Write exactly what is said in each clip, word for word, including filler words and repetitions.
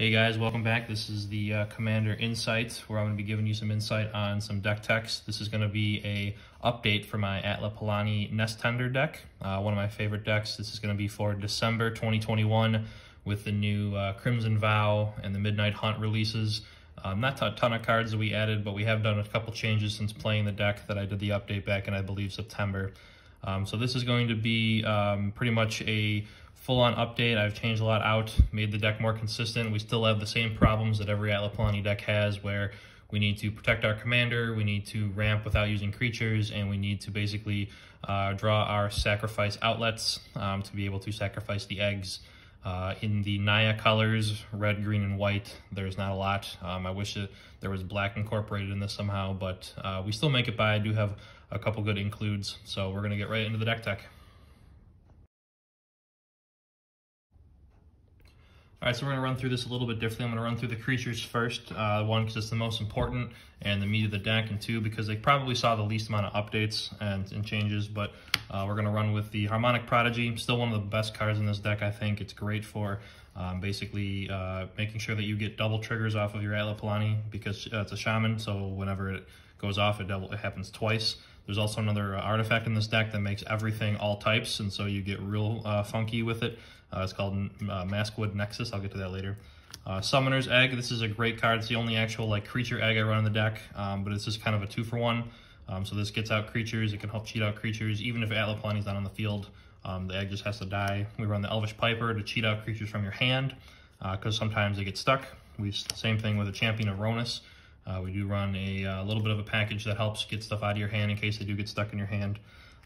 Hey guys, welcome back. This is the uh, Commander Insights, where I'm going to be giving you some insight on some deck techs. This is going to be a update for my Atla Palani Nest Tender deck, uh, one of my favorite decks. This is going to be for December twenty twenty-one with the new uh, Crimson Vow and the Midnight Hunt releases. Um, not a ton of cards that we added, but we have done a couple changes since playing the deck that I did the update back in, I believe, September. Um, so this is going to be um, pretty much a full-on update. I've changed a lot out, made the deck more consistent. We still have the same problems that every Atla Palani deck has, where we need to protect our commander, we need to ramp without using creatures, and we need to basically uh, draw our sacrifice outlets um, to be able to sacrifice the eggs. Uh, in the Naya colors, red, green, and white, there's not a lot. Um, I wish that there was black incorporated in this somehow, but uh, we still make it by. I do have a couple good includes, so we're going to get right into the deck tech. Alright, so we're going to run through this a little bit differently. I'm going to run through the creatures first, uh, one, because it's the most important and the meat of the deck, and two, because they probably saw the least amount of updates and, and changes, but uh, we're going to run with the Harmonic Prodigy, still one of the best cards in this deck, I think. It's great for um, basically uh, making sure that you get double triggers off of your Atla Palani, because uh, it's a shaman, so whenever it goes off, it, double, it happens twice. There's also another uh, artifact in this deck that makes everything all types, and so you get real uh, funky with it. Uh, it's called uh, Maskwood Nexus. I'll get to that later. Uh, Summoner's Egg. This is a great card. It's the only actual like creature egg I run in the deck, um, but it's just kind of a two for one. Um, so this gets out creatures. It can help cheat out creatures, even if Atla Palani's not on the field. Um, the egg just has to die. We run the Elvish Piper to cheat out creatures from your hand, because uh, sometimes they get stuck. We same thing with a Champion of Ronas. Uh, we do run a uh, little bit of a package that helps get stuff out of your hand in case they do get stuck in your hand.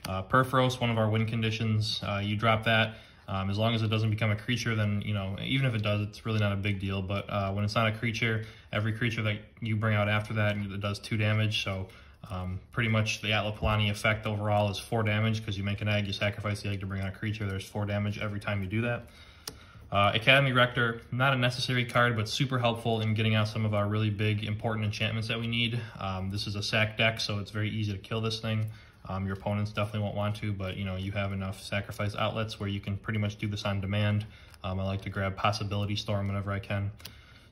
Uh, Purphoros, one of our win conditions. Uh, you drop that. Um, as long as it doesn't become a creature, then, you know, even if it does, it's really not a big deal. But uh, when it's not a creature, every creature that you bring out after that, it does two damage. So um, pretty much the Atla Palani effect overall is four damage, because you make an egg, you sacrifice the egg to bring out a creature. There's four damage every time you do that. Uh, Academy Rector, not a necessary card, but super helpful in getting out some of our really big, important enchantments that we need. Um, this is a sack deck, so it's very easy to kill this thing. Um, your opponents definitely won't want to, but you know, you have enough sacrifice outlets where you can pretty much do this on demand. Um, I like to grab Possibility Storm whenever I can.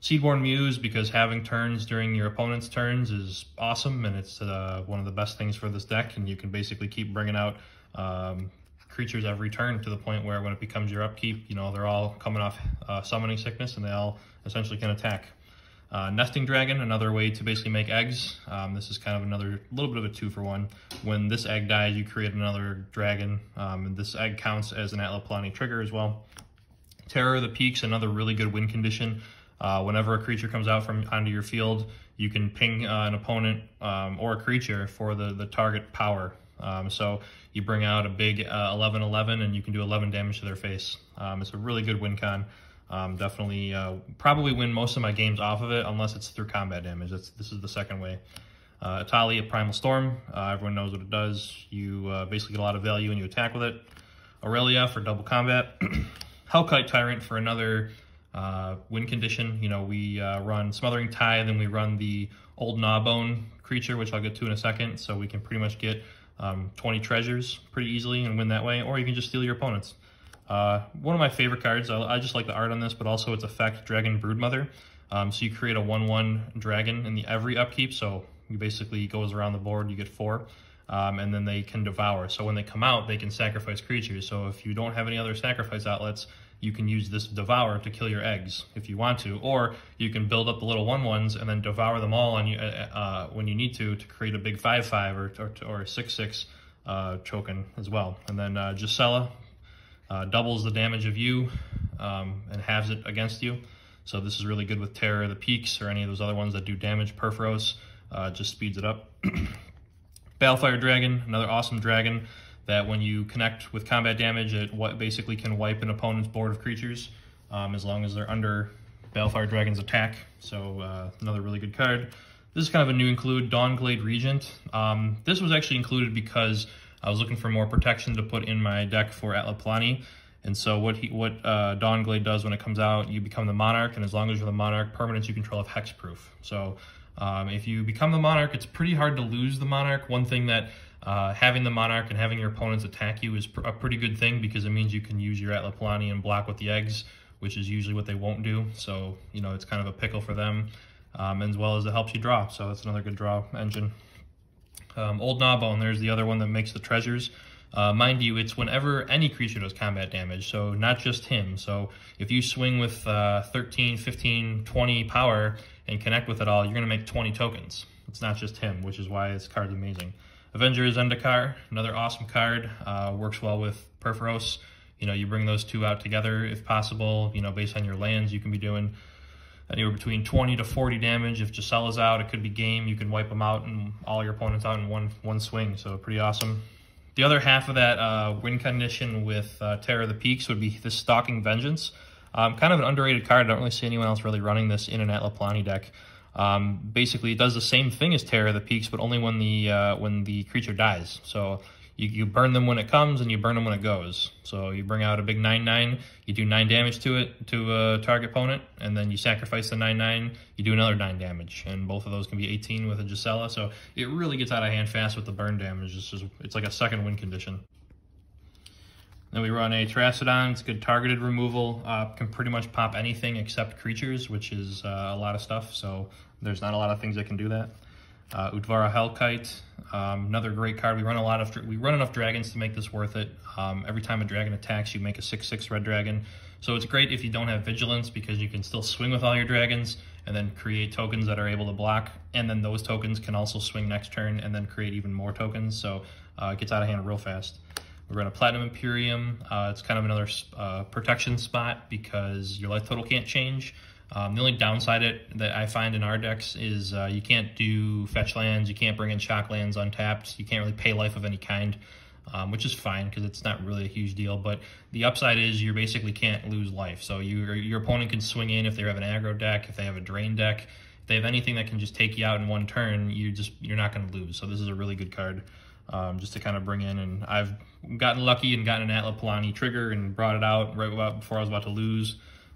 Seedborn Muse, because having turns during your opponent's turns is awesome, and it's uh, one of the best things for this deck, and you can basically keep bringing out um, creatures every turn, to the point where when it becomes your upkeep, you know, they're all coming off uh, summoning sickness, and they all essentially can attack. Uh, Nesting Dragon, another way to basically make eggs. Um, this is kind of another little bit of a two for one. When this egg dies, you create another dragon, um, and this egg counts as an Atla Palani trigger as well. Terror of the Peaks, another really good win condition. Uh, whenever a creature comes out from onto your field, you can ping uh, an opponent um, or a creature for the, the target power. Um, so you bring out a big eleven eleven, uh, and you can do eleven damage to their face. Um, it's a really good win con. Um, definitely uh, probably win most of my games off of it, unless it's through combat damage. That's, this is the second way. Uh, Atla, Primal Storm. Uh, everyone knows what it does. You uh, basically get a lot of value and you attack with it. Aurelia for double combat. Hellkite Tyrant for another uh, win condition. You know, we uh, run Smothering Tithe, and we run the Old Gnawbone creature, which I'll get to in a second, so we can pretty much get Um, twenty treasures pretty easily and win that way, or you can just steal your opponent's. Uh, one of my favorite cards, I, I just like the art on this, but also its effect, Dragon Broodmother. Um, so you create a one one dragon in the every upkeep, so you basically goes around the board, you get four, um, and then they can devour. So when they come out, they can sacrifice creatures. So if you don't have any other sacrifice outlets, you can use this devour to kill your eggs if you want to, or you can build up the little one ones and then devour them all on you uh, when you need to to create a big five five or or, or six six uh, token as well. And then uh, Gisela uh, doubles the damage of you um, and halves it against you. So this is really good with Terror of the Peaks or any of those other ones that do damage. Purphoros uh, just speeds it up. Balefire Dragon, another awesome dragon. That when you connect with combat damage, it what basically can wipe an opponent's board of creatures um, as long as they're under Balefire Dragon's attack. So uh, another really good card. This is kind of a new include, Dawnglade Regent. Um, this was actually included because I was looking for more protection to put in my deck for Atla Palani. And so what he, what uh, Dawnglade does when it comes out, you become the Monarch, and as long as you're the Monarch, permanents you control have hexproof. So um, if you become the Monarch, it's pretty hard to lose the Monarch. One thing that Uh, having the Monarch and having your opponents attack you is pr a pretty good thing, because it means you can use your Atla Palani and block with the eggs which is usually what they won't do. So, you know, it's kind of a pickle for them, um, as well as it helps you draw. So that's another good draw engine. Um, Old Gnawbone, there's the other one that makes the treasures. Uh, mind you, it's whenever any creature does combat damage, so not just him. So if you swing with uh, thirteen, fifteen, twenty power and connect with it all, you're going to make twenty tokens. It's not just him, which is why this card's amazing. Avenger Zendikar, another awesome card, uh, works well with Purphoros. You know, you bring those two out together if possible, you know, based on your lands. You can be doing anywhere between twenty to forty damage. If Gisela's out, it could be game. You can wipe them out and all your opponents out in one, one swing, so pretty awesome. The other half of that uh, win condition with uh, Terror of the Peaks would be this Stalking Vengeance. Um, kind of an underrated card. I don't really see anyone else really running this in an Atla Palani deck. Um, basically, it does the same thing as Terror of the Peaks, but only when the uh, when the creature dies. So you, you burn them when it comes, and you burn them when it goes. So you bring out a big nine nine, you do nine damage to it, to a target opponent, and then you sacrifice the nine nine, you do another nine damage, and both of those can be eighteen with a Gisela. So it really gets out of hand fast with the burn damage. It's, just, it's like a second win condition. Then we run a Terrasodon. It's good targeted removal. Uh, can pretty much pop anything except creatures, which is uh, a lot of stuff. So there's not a lot of things that can do that. Uh, Utvara Hellkite, um, another great card. We run a lot of we run enough dragons to make this worth it. Um, every time a dragon attacks, you make a six six red dragon. So it's great if you don't have vigilance, because you can still swing with all your dragons and then create tokens that are able to block. And then those tokens can also swing next turn and then create even more tokens. So uh, it gets out of hand real fast. We run a Platinum Imperium. Uh, it's kind of another uh, protection spot because your life total can't change. Um, the only downside it, that I find in our decks is uh, you can't do fetch lands, you can't bring in shock lands untapped, you can't really pay life of any kind, um, which is fine because it's not really a huge deal. But the upside is you basically can't lose life. So you, your opponent can swing in if they have an aggro deck, if they have a drain deck, if they have anything that can just take you out in one turn, you just, you're not going to lose. So this is a really good card. Um, just to kind of bring in, and I've gotten lucky and gotten an Atla Palani trigger and brought it out right about before I was about to lose.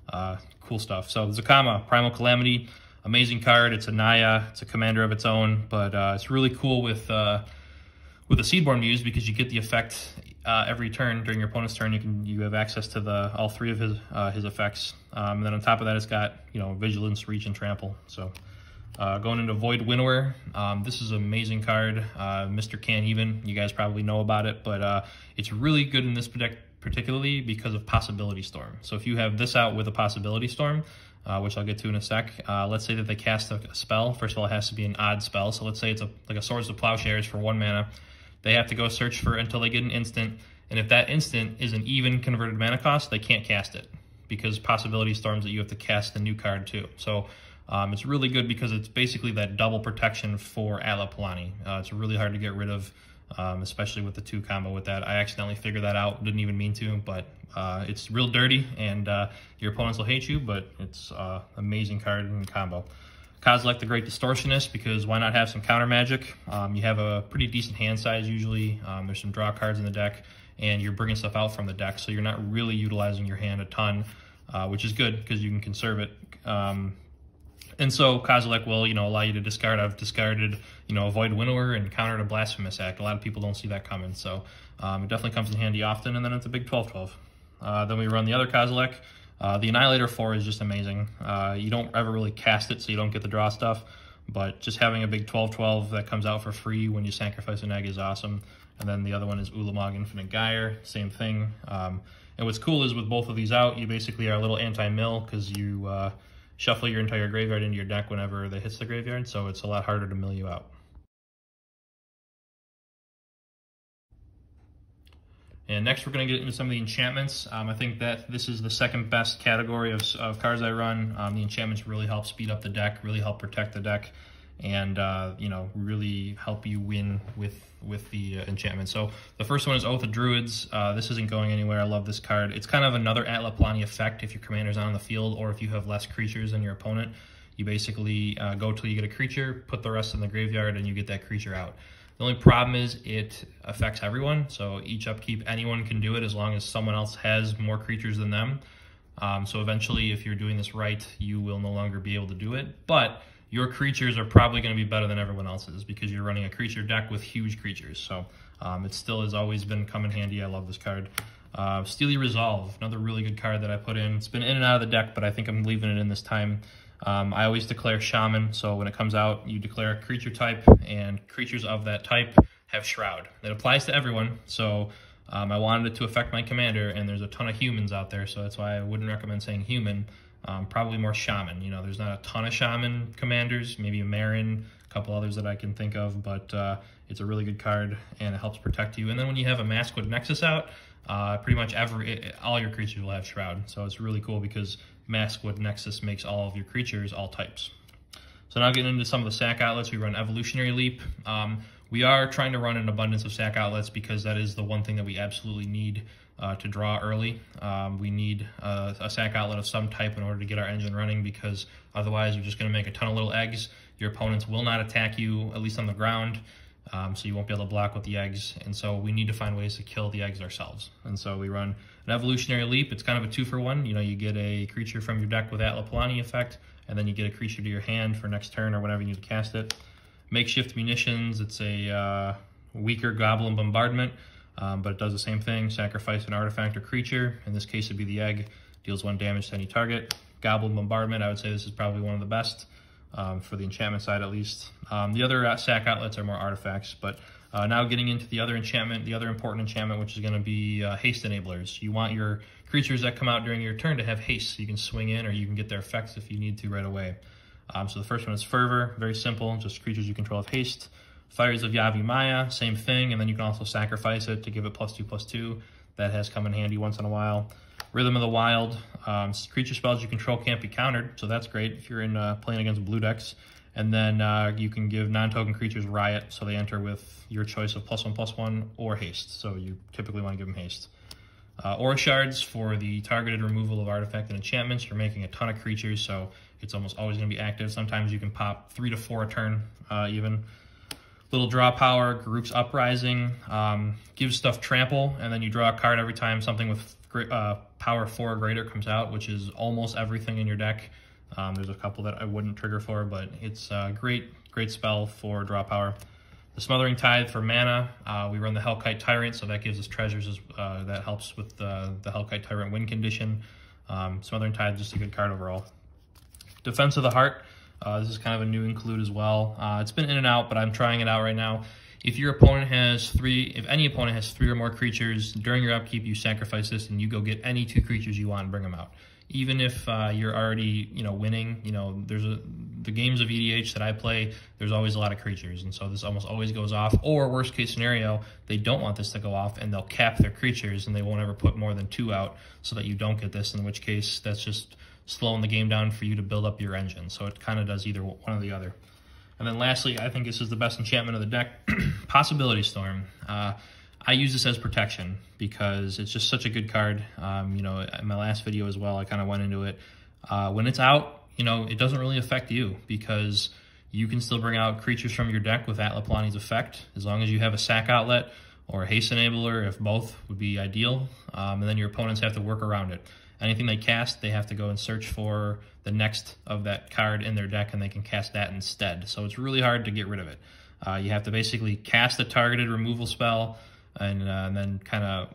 Uh, cool stuff. So Zacama, Primal Calamity, amazing card. It's a Naya, it's a commander of its own, but uh, it's really cool with uh, with the Seedborn Muse because you get the effect uh, every turn during your opponent's turn. You can you have access to the all three of his uh, his effects, um, and then on top of that, it's got you know vigilance, reach, and trample. So. Uh, going into Void Winnower, um, this is an amazing card, uh, Mister Can't Even. You guys probably know about it, but uh, it's really good in this particularly because of Possibility Storm. So if you have this out with a Possibility Storm, uh, which I'll get to in a sec, uh, let's say that they cast a spell. First of all, it has to be an odd spell. So let's say it's a, like a Swords of Plowshares for one mana. They have to go search for it until they get an instant, and if that instant is an even converted mana cost, they can't cast it because Possibility Storms that you have to cast the new card too. So. Um, it's really good because it's basically that double protection for Atla Palani. Uh, it's really hard to get rid of, um, especially with the two combo with that. I accidentally figured that out, didn't even mean to, but uh, it's real dirty and uh, your opponents will hate you, but it's an uh, amazing card and combo. Kozilek the Great Distortionist, because why not have some counter magic? Um, you have a pretty decent hand size usually. Um, there's some draw cards in the deck and you're bringing stuff out from the deck, so you're not really utilizing your hand a ton, uh, which is good because you can conserve it. Um, And so Kozilek will, you know, allow you to discard. I've discarded, you know, Void Winnower and countered a Blasphemous Act. A lot of people don't see that coming, so um, it definitely comes in handy often. And then it's a big twelve twelve. Uh, then we run the other Kozilek. Uh, the Annihilator four is just amazing. Uh, you don't ever really cast it, so you don't get the draw stuff. But just having a big twelve twelve that comes out for free when you sacrifice an egg is awesome. And then the other one is Ulamog Infinite Gyre, same thing. Um, and what's cool is with both of these out, you basically are a little anti-mill because you... Uh, shuffle your entire graveyard into your deck whenever that hits the graveyard, so it's a lot harder to mill you out. And next we're going to get into some of the enchantments. Um, I think that this is the second best category of, of cards I run. Um, the enchantments really help speed up the deck, really help protect the deck, and uh, you know, really help you win with, with the uh, enchantment. So the first one is Oath of Druids. Uh, this isn't going anywhere. I love this card. It's kind of another Atla Palani effect if your commander's not on the field or if you have less creatures than your opponent. You basically uh, go till you get a creature, put the rest in the graveyard, and you get that creature out. The only problem is it affects everyone. So each upkeep, anyone can do it as long as someone else has more creatures than them. Um, so eventually, if you're doing this right, you will no longer be able to do it. But your creatures are probably going to be better than everyone else's because you're running a creature deck with huge creatures. So um, it still has always been come in handy. I love this card. Uh, Steely Resolve, another really good card that I put in. It's been in and out of the deck, but I think I'm leaving it in this time. Um, I always declare Shaman, so when it comes out, you declare a creature type, and creatures of that type have Shroud. It applies to everyone, so um, I wanted it to affect my commander, and there's a ton of humans out there, so that's why I wouldn't recommend saying human. Um, probably more Shaman. You know, there's not a ton of Shaman commanders, maybe a Marin, a couple others that I can think of, but uh, it's a really good card, and it helps protect you. And then when you have a Maskwood Nexus out, Uh, pretty much every it, all your creatures will have Shroud, so it's really cool because Maskwood Nexus makes all of your creatures all types. So now getting into some of the sack outlets, we run Evolutionary Leap. Um, we are trying to run an abundance of sack outlets because that is the one thing that we absolutely need uh, to draw early. Um, we need uh, a sack outlet of some type in order to get our engine running, because otherwise you're just going to make a ton of little eggs. Your opponents will not attack you, at least on the ground. Um, so you won't be able to block with the eggs, and so we need to find ways to kill the eggs ourselves. And so we run an Evolutionary Leap. It's kind of a two for one. You know, you get a creature from your deck with Atla Palani effect, and then you get a creature to your hand for next turn or whenever you need to cast it. Makeshift Munitions. It's a uh, weaker Goblin Bombardment, um, but it does the same thing. Sacrifice an artifact or creature. In this case, it'd be the egg. Deals one damage to any target. Goblin Bombardment. I would say this is probably one of the best. Um, for the enchantment side, at least. Um, the other uh, sack outlets are more artifacts, but uh, now getting into the other enchantment, the other important enchantment, which is going to be uh, haste enablers. You want your creatures that come out during your turn to have haste, so you can swing in or you can get their effects if you need to right away. Um, so the first one is Fervor, very simple, just creatures you control have haste. Fires of Yavimaya, same thing, and then you can also sacrifice it to give it plus two, plus two. That has come in handy once in a while. Rhythm of the Wild, um, creature spells you control can't be countered, so that's great if you're in uh, playing against blue decks. And then uh, you can give non-token creatures Riot, so they enter with your choice of plus one, plus one, or haste, so you typically want to give them haste. Uh, Aura Shards for the targeted removal of artifact and enchantments. You're making a ton of creatures, so it's almost always going to be active. Sometimes you can pop three to four a turn, uh, even. Little draw power, Garuk's Uprising, um, gives stuff trample, and then you draw a card every time something with uh, power four or greater comes out, which is almost everything in your deck. Um, there's a couple that I wouldn't trigger for, but it's a great, great spell for draw power. The Smothering Tithe for mana, uh, we run the Hellkite Tyrant, so that gives us treasures as, uh, that helps with the, the Hellkite Tyrant win condition. Um, Smothering Tithe, just a good card overall. Defense of the Heart. Uh, this is kind of a new include as well. Uh, it's been in and out, but I'm trying it out right now. If your opponent has three, if any opponent has three or more creatures, during your upkeep, you sacrifice this and you go get any two creatures you want and bring them out. Even if uh, you're already, you know, winning, you know, there's a, the games of E D H that I play, there's always a lot of creatures, and so this almost always goes off. Or worst case scenario, they don't want this to go off, and they'll cap their creatures, and they won't ever put more than two out, so that you don't get this. In which case, that's just slowing the game down for you to build up your engine. So it kind of does either one or the other. And then lastly, I think this is the best enchantment of the deck, Possibility Storm. Uh, I use this as protection because it's just such a good card. Um, you know, in my last video as well, I kind of went into it. Uh, when it's out, you know, it doesn't really affect you because you can still bring out creatures from your deck with Atla Palani's effect, as long as you have a sack outlet or a haste enabler, if both would be ideal. Um, and then your opponents have to work around it. Anything they cast, they have to go and search for the next of that card in their deck, and they can cast that instead. So it's really hard to get rid of it. Uh, you have to basically cast a targeted removal spell and, uh, and then kind of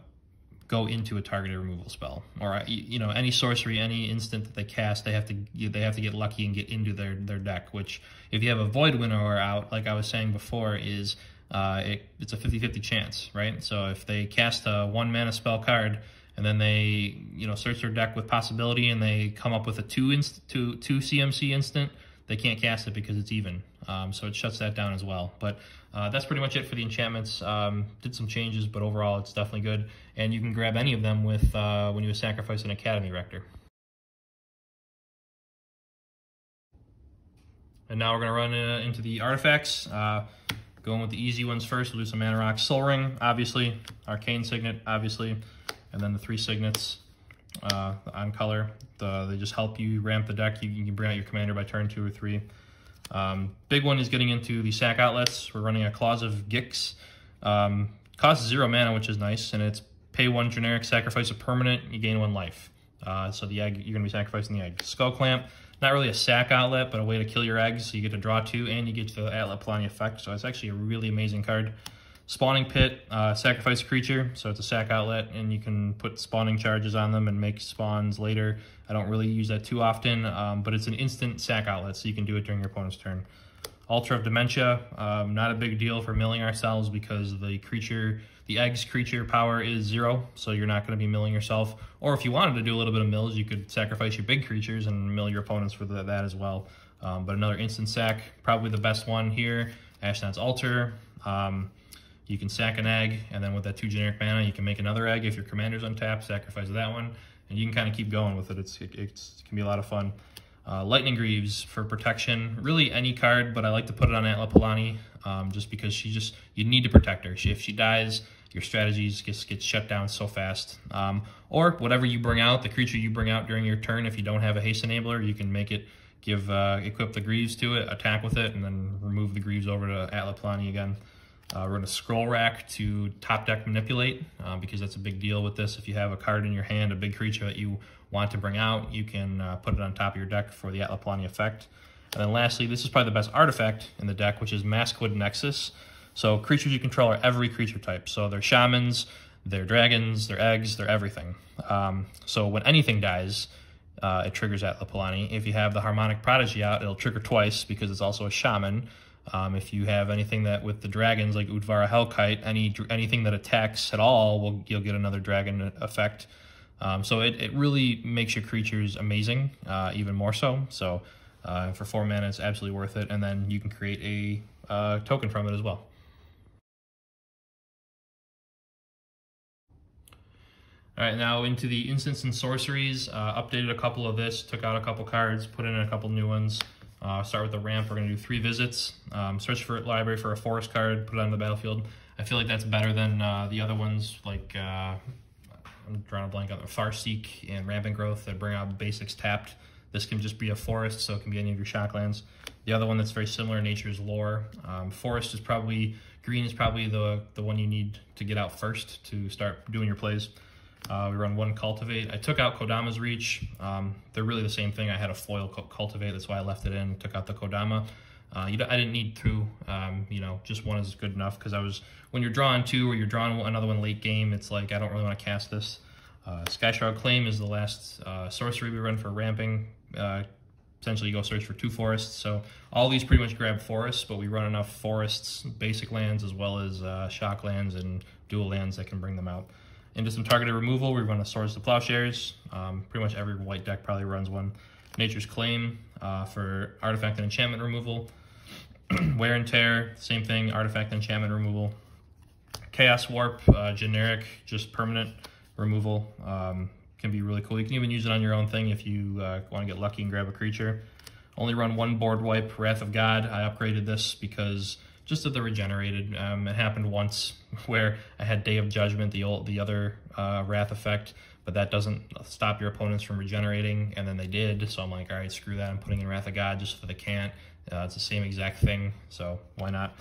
go into a targeted removal spell. Or, you know, any sorcery, any instant that they cast, they have to they have to get lucky and get into their, their deck, which if you have a Void Winnower out, like I was saying before, is uh, it, it's a fifty fifty chance, right? So if they cast a one-mana spell card, and then they, you know, search their deck with Possibility, and they come up with a two inst two, two C M C instant, they can't cast it because it's even. Um, so it shuts that down as well. But uh, that's pretty much it for the enchantments. Um, did some changes, but overall it's definitely good. And you can grab any of them with uh, when you sacrifice an Academy Rector. And now we're going to run uh, into the artifacts. Uh, going with the easy ones first, we'll do some Mana Rocks. Soul Ring, obviously. Arcane Signet, obviously. And then the three signets uh, on color. The, they just help you ramp the deck. You, you can bring out your commander by turn two or three. Um, big one is getting into the sack outlets. We're running a Claws of Gix. Um, costs zero mana, which is nice, and it's pay one generic, sacrifice a permanent, you gain one life. Uh, so the egg, you're going to be sacrificing the egg. Skull Clamp, not really a sack outlet, but a way to kill your eggs. So you get to draw two, and you get to the Atla Palani effect. So it's actually a really amazing card. Spawning Pit, uh, sacrifice a creature, so it's a sack outlet, and you can put spawning charges on them and make spawns later. I don't really use that too often, um, but it's an instant sack outlet, so you can do it during your opponent's turn. Altar of Dementia, um, not a big deal for milling ourselves because the creature, the egg's creature power is zero, so you're not going to be milling yourself. Or if you wanted to do a little bit of mills, you could sacrifice your big creatures and mill your opponents for the, that as well. Um, but another instant sack, probably the best one here, Ashnod's Altar. Um, you can sack an egg, and then with that two generic mana, you can make another egg if your commander's untapped, sacrifice that one, and you can kind of keep going with it. It's, it, it's, it can be a lot of fun. Uh, Lightning Greaves for protection, really any card, but I like to put it on Atla Palani um, just because she just, you need to protect her. She, if she dies, your strategies just get shut down so fast. Um, or whatever you bring out, the creature you bring out during your turn, if you don't have a haste enabler, you can make it give, uh, equip the Greaves to it, attack with it, and then remove the Greaves over to Atla Palani again. Uh, we're going to Scroll Rack to top deck Manipulate uh, because that's a big deal with this. If you have a card in your hand, a big creature that you want to bring out, you can uh, put it on top of your deck for the Atla Palani effect. And then lastly, this is probably the best artifact in the deck, which is Maskwood Nexus. So creatures you control are every creature type. So they're shamans, they're dragons, they're eggs, they're everything. Um, so when anything dies, uh, it triggers Atla Palani. If you have the Harmonic Prodigy out, it'll trigger twice because it's also a shaman. Um, if you have anything that with the dragons, like Utvara Hellkite, any anything that attacks at all, will you'll get another dragon effect. Um, so it, it really makes your creatures amazing, uh, even more so. So uh, for four mana, it's absolutely worth it. And then you can create a uh, token from it as well. All right, now into the instants and sorceries. Uh, updated a couple of this, took out a couple cards, put in a couple new ones. Uh, start with the ramp. We're going to do three visits. Um, search for library for a forest card, put it on the battlefield. I feel like that's better than uh, the other ones, like uh, I'm drawing a blank on Farseek and Rampant Growth that bring out basics tapped. This can just be a forest, so it can be any of your shocklands. The other one that's very similar in nature is Lore. Um, forest is probably, green is probably the, the one you need to get out first to start doing your plays. Uh, we run one Cultivate. I took out Kodama's Reach. Um, they're really the same thing. I had a foil Cultivate. That's why I left it in. Took out the Kodama. Uh, you don't, I didn't need two. Um, you know, just one is good enough because I was when you're drawing two or you're drawing another one late game, it's like I don't really want to cast this. Uh, Skyshroud Claim is the last uh, sorcery we run for ramping. Uh, essentially, you go search for two forests. So all these pretty much grab forests, but we run enough forests, basic lands as well as uh, shock lands and dual lands that can bring them out. Into some targeted removal, we run a Swords to Plowshares. Um, pretty much every white deck probably runs one. Nature's Claim uh, for artifact and enchantment removal. Wear and Tear, same thing, artifact and enchantment removal. Chaos Warp, uh, generic, just permanent removal. Um, can be really cool. You can even use it on your own thing if you uh, want to get lucky and grab a creature. Only run one board wipe, Wrath of God. I upgraded this because just that the regenerated, um, it happened once where I had Day of Judgment, the old, the other uh, Wrath effect, but that doesn't stop your opponents from regenerating, and then they did, so I'm like, all right, screw that, I'm putting in Wrath of God just so they can't. Uh, it's the same exact thing, so why not?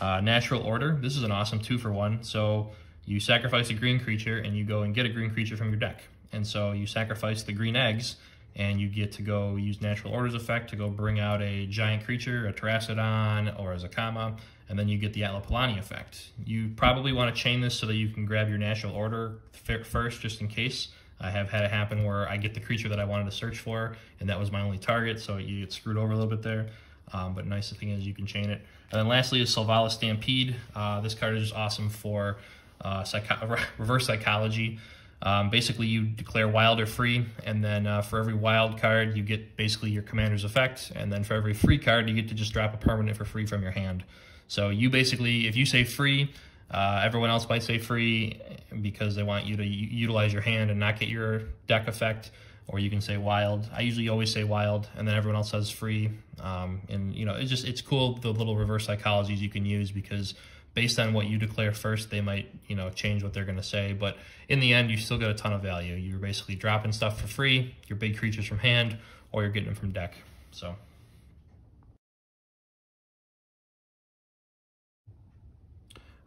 Uh, Natural Order, this is an awesome two for one, so you sacrifice a green creature, and you go and get a green creature from your deck, and so you sacrifice the green eggs, and you get to go use Natural Order's effect to go bring out a giant creature, a Pterasodon, or a Zacama, and then you get the Atla Palani effect. You probably want to chain this so that you can grab your Natural Order first, just in case. I have had it happen where I get the creature that I wanted to search for, and that was my only target, so you get screwed over a little bit there. Um, but nice thing is you can chain it. And then lastly is Sylvala Stampede. Uh, this card is just awesome for uh, psycho reverse psychology. Um, basically, you declare wild or free, and then uh, for every wild card, you get basically your commander's effect, and then for every free card, you get to just drop a permanent for free from your hand. So you basically, if you say free, uh, everyone else might say free because they want you to utilize your hand and not get your deck effect, or you can say wild. I usually always say wild, and then everyone else says free. Um, and, you know, it's just, it's cool, the little reverse psychologies you can use because based on what you declare first, they might, you know, change what they're going to say. But in the end, you still get a ton of value. You're basically dropping stuff for free, your big creatures from hand, or you're getting them from deck. So,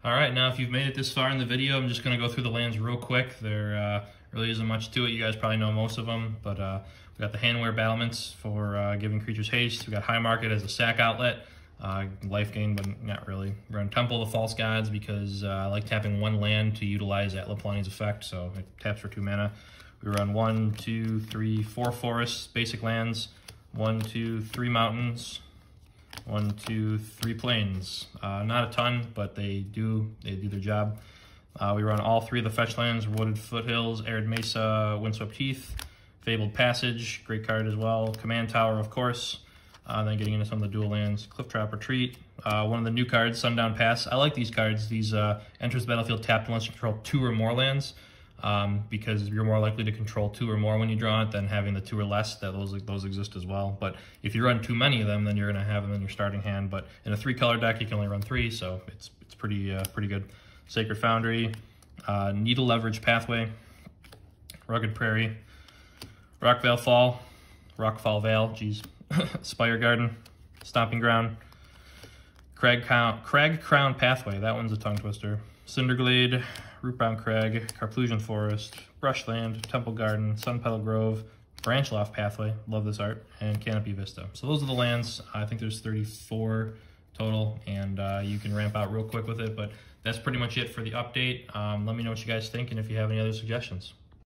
all right, now if you've made it this far in the video, I'm just going to go through the lands real quick. There uh, really isn't much to it. You guys probably know most of them, but uh, we've got the Handwear Battlements for uh, giving creatures haste. We've got High Market as a sack outlet. Uh, life gain, but not really. We're on Temple of the False Gods because uh, I like tapping one land to utilize Atla Palani's effect, so it taps for two mana. We run one, two, three, four forests, basic lands. One, two, three mountains. One, two, three plains. Uh, not a ton, but they do they do their job. Uh, we run all three of the fetch lands: Wooded Foothills, Arid Mesa, Windswept Heath, Fabled Passage. Great card as well. Command Tower, of course. Uh, then getting into some of the dual lands, Cliff Drop Retreat, uh, one of the new cards, Sundown Pass. I like these cards. These uh, enters the battlefield tapped unless you control two or more lands, um, because you're more likely to control two or more when you draw it than having the two or less. That those those exist as well. But if you run too many of them, then you're going to have them in your starting hand. But in a three-color deck, you can only run three, so it's it's pretty uh, pretty good. Sacred Foundry, uh, Needle Leverage Pathway, Rugged Prairie, Rockvale Fall, Rockfall Vale. Jeez. Spire Garden, Stomping Ground, Crag Crown, Crag Crown Pathway, that one's a tongue twister, Cinderglade, Rootbound Crag, Carplusion Forest, Brushland, Temple Garden, Sunpetal Grove, Branchloft Pathway, love this art, and Canopy Vista. So those are the lands. I think there's thirty-four total, and uh, you can ramp out real quick with it, but that's pretty much it for the update. Um, let me know what you guys think and if you have any other suggestions.